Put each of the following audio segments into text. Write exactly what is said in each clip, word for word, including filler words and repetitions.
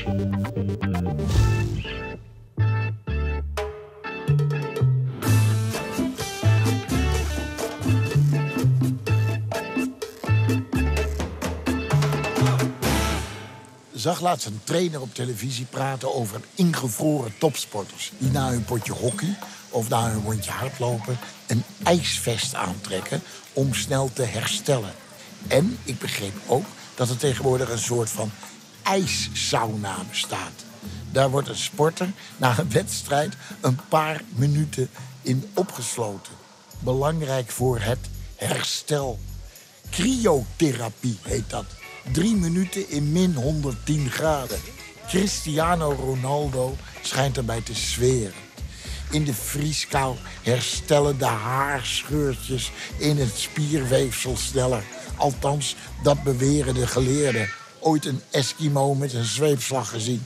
Ik zag laatst een trainer op televisie praten over ingevroren topsporters die na hun potje hockey of na hun rondje hardlopen een ijsvest aantrekken om snel te herstellen. En ik begreep ook dat er tegenwoordig een soort van ijssauna bestaat. Daar wordt een sporter na een wedstrijd een paar minuten in opgesloten. Belangrijk voor het herstel. Cryotherapie heet dat. Drie minuten in min honderdtien graden. Cristiano Ronaldo schijnt erbij te zweren. In de vrieskou herstellen de haarscheurtjes in het spierweefsel sneller. Althans, dat beweren de geleerden. Ooit een Eskimo met een zweepslag gezien.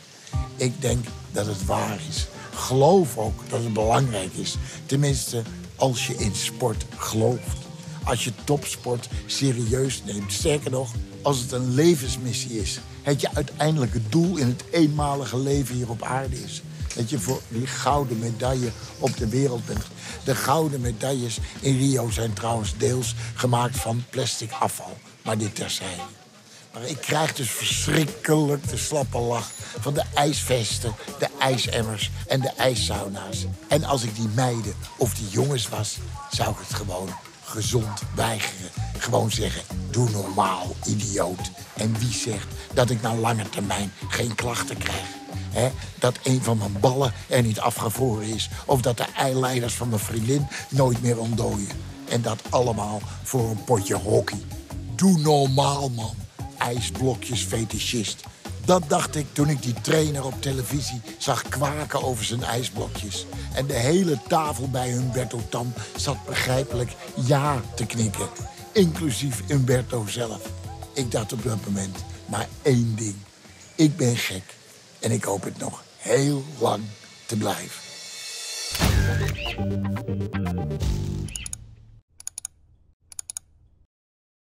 Ik denk dat het waar is. Geloof ook dat het belangrijk is. Tenminste, als je in sport gelooft. Als je topsport serieus neemt. Sterker nog, als het een levensmissie is. Het je uiteindelijke doel in het eenmalige leven hier op aarde is. Dat je voor die gouden medaille op de wereld bent. De gouden medailles in Rio zijn trouwens deels gemaakt van plastic afval. Maar dit terzijde. Maar ik krijg dus verschrikkelijk de slappe lach van de ijsvesten, de ijsemmers en de ijssauna's. En als ik die meiden of die jongens was, zou ik het gewoon gezond weigeren. Gewoon zeggen, doe normaal, idioot. En wie zegt dat ik na lange termijn geen klachten krijg? He? Dat een van mijn ballen er niet afgevroren is. Of dat de eileiders van mijn vriendin nooit meer ontdooien. En dat allemaal voor een potje hockey. Doe normaal, man. IJsblokjes fetischist. Dat dacht ik toen ik die trainer op televisie zag kwaken over zijn ijsblokjes. En de hele tafel bij Humberto Tam zat begrijpelijk ja te knikken. Inclusief Humberto zelf. Ik dacht op dat moment maar één ding. Ik ben gek en ik hoop het nog heel lang te blijven.